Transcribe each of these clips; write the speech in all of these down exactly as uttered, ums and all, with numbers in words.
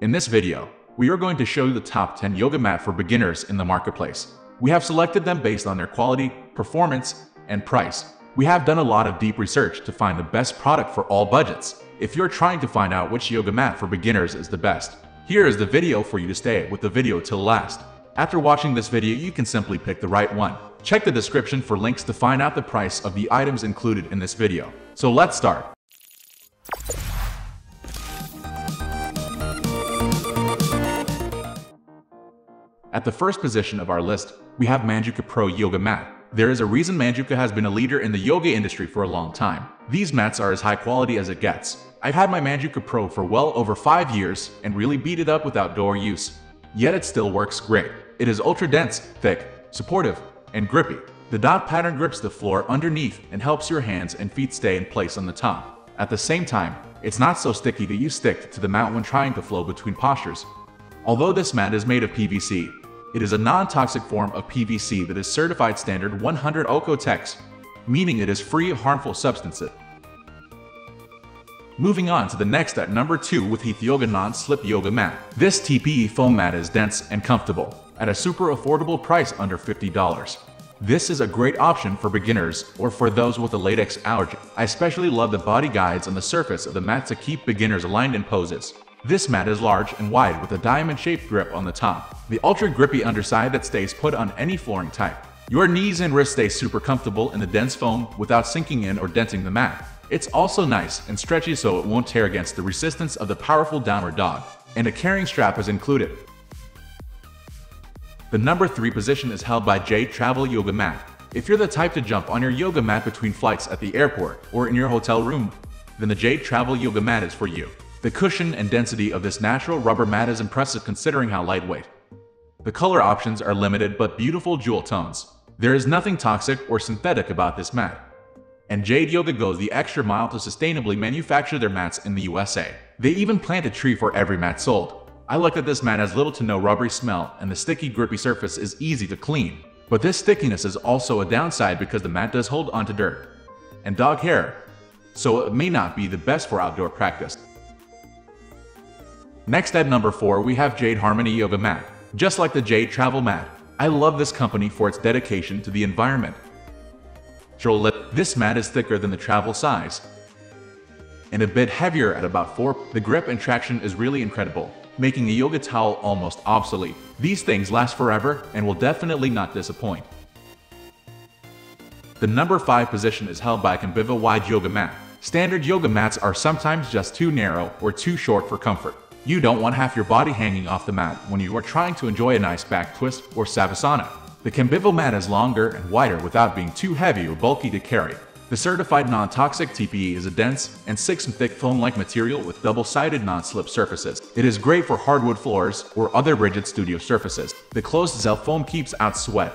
In this video, we are going to show you the top ten yoga mat for beginners in the marketplace. We have selected them based on their quality, performance, and price. We have done a lot of deep research to find the best product for all budgets. If you're trying to find out which yoga mat for beginners is the best, here is the video for you to stay with the video till last. After watching this video, you can simply pick the right one. Check the description for links to find out the price of the items included in this video. So let's start. At the first position of our list, we have Manduka Pro Yoga Mat. There is a reason Manduka has been a leader in the yoga industry for a long time. These mats are as high quality as it gets. I've had my Manduka Pro for well over five years and really beat it up with outdoor use. Yet it still works great. It is ultra dense, thick, supportive, and grippy. The dot pattern grips the floor underneath and helps your hands and feet stay in place on the top. At the same time, it's not so sticky that you stick to the mat when trying to flow between postures. Although this mat is made of P V C, it is a non-toxic form of P V C that is certified standard one hundred Okotex, meaning it is free of harmful substances. Moving on to the next at number two with Heathyoga Non-Slip Yoga Mat. This T P E foam mat is dense and comfortable, at a super affordable price under fifty dollars. This is a great option for beginners or for those with a latex allergy. I especially love the body guides on the surface of the mat to keep beginners aligned in poses. This mat is large and wide with a diamond-shaped grip on the top, the ultra-grippy underside that stays put on any flooring type. Your knees and wrists stay super comfortable in the dense foam without sinking in or denting the mat. It's also nice and stretchy so it won't tear against the resistance of the powerful downward dog, and a carrying strap is included. The number three position is held by Jade Harmony Yoga Mat. If you're the type to jump on your yoga mat between flights at the airport or in your hotel room, then the Jade Harmony Yoga Mat is for you. The cushion and density of this natural rubber mat is impressive considering how lightweight. The color options are limited but beautiful jewel tones. There is nothing toxic or synthetic about this mat. And Jade Yoga goes the extra mile to sustainably manufacture their mats in the U S A. They even plant a tree for every mat sold. I like that this mat has little to no rubbery smell and the sticky grippy surface is easy to clean. But this stickiness is also a downside because the mat does hold onto dirt and dog hair, so it may not be the best for outdoor practice. Next at number four, we have Jade Harmony Yoga Mat. Just like the Jade Travel Mat, I love this company for its dedication to the environment. This mat is thicker than the travel size and a bit heavier at about four. The grip and traction is really incredible, making the yoga towel almost obsolete. These things last forever and will definitely not disappoint. The number five position is held by CAMBIVO Wide Yoga Mat. Standard yoga mats are sometimes just too narrow or too short for comfort. You don't want half your body hanging off the mat when you are trying to enjoy a nice back twist or savasana. The CAMBIVO mat is longer and wider without being too heavy or bulky to carry. The certified non-toxic T P E is a dense and six-thick foam-like material with double-sided non-slip surfaces. It is great for hardwood floors or other rigid studio surfaces. The closed-cell foam keeps out sweat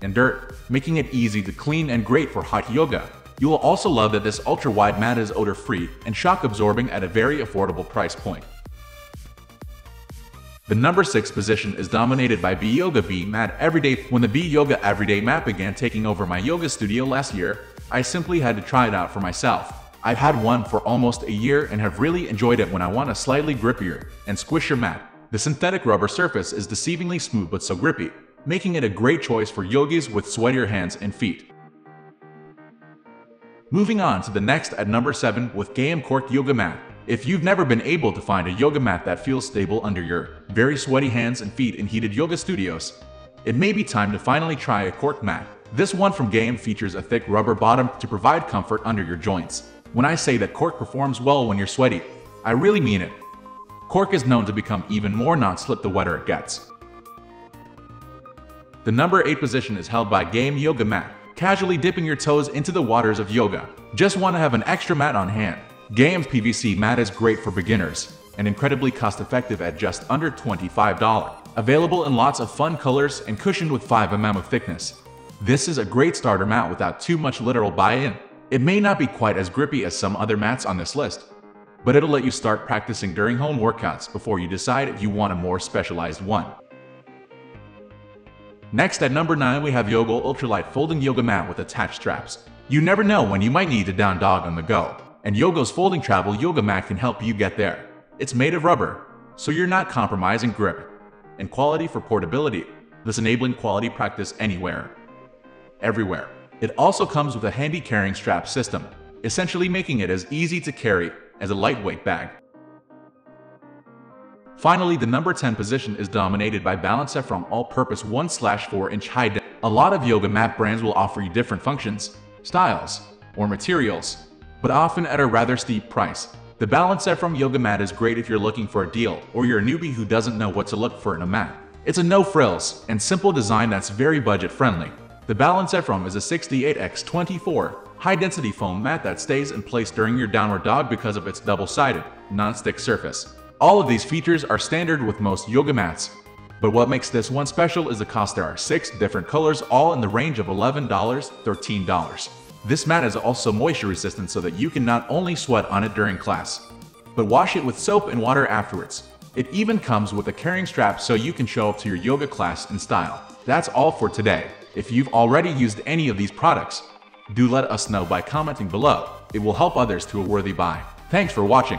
and dirt, making it easy to clean and great for hot yoga. You will also love that this ultra-wide mat is odor-free and shock-absorbing at a very affordable price point. The number six position is dominated by B Yoga B Mat Everyday. When the B Yoga Everyday Mat began taking over my yoga studio last year, I simply had to try it out for myself. I've had one for almost a year and have really enjoyed it when I want a slightly grippier and squishier mat. The synthetic rubber surface is deceivingly smooth but so grippy, making it a great choice for yogis with sweatier hands and feet. Moving on to the next at number seven with Gaiam Cork Yoga Mat. If you've never been able to find a yoga mat that feels stable under your very sweaty hands and feet in heated yoga studios, it may be time to finally try a cork mat. This one from Gaiam features a thick rubber bottom to provide comfort under your joints. When I say that cork performs well when you're sweaty, I really mean it. Cork is known to become even more non-slip the wetter it gets. The number eight position is held by Gaiam Yoga Mat. Casually dipping your toes into the waters of yoga. Just want to have an extra mat on hand. Gaiam's P V C mat is great for beginners and incredibly cost-effective at just under twenty-five dollars. Available in lots of fun colors and cushioned with five millimeters of thickness. This is a great starter mat without too much literal buy-in. It may not be quite as grippy as some other mats on this list, but it'll let you start practicing during home workouts before you decide if you want a more specialized one. Next at number nine we have Yogo Ultralight Folding Yoga Mat with Attached Straps. You never know when you might need a down dog on the go. And Yogo's folding travel yoga mat can help you get there. It's made of rubber, so you're not compromising grip and quality for portability, thus enabling quality practice anywhere, everywhere. It also comes with a handy carrying strap system, essentially making it as easy to carry as a lightweight bag. Finally, the number ten position is dominated by BalanceFrom All-Purpose one to four inch high depth. A lot of yoga mat brands will offer you different functions, styles, or materials, but often at a rather steep price. The BalanceFrom Yoga Mat is great if you're looking for a deal or you're a newbie who doesn't know what to look for in a mat. It's a no-frills and simple design that's very budget-friendly. The BalanceFrom is a sixty-eight by twenty-four high-density foam mat that stays in place during your downward dog because of its double-sided, non-stick surface. All of these features are standard with most yoga mats, but what makes this one special is the cost. There are six different colors, all in the range of eleven to thirteen dollars. This mat is also moisture resistant so that you can not only sweat on it during class, but wash it with soap and water afterwards. It even comes with a carrying strap so you can show up to your yoga class in style. That's all for today. If you've already used any of these products, do let us know by commenting below. It will help others to a worthy buy. Thanks for watching.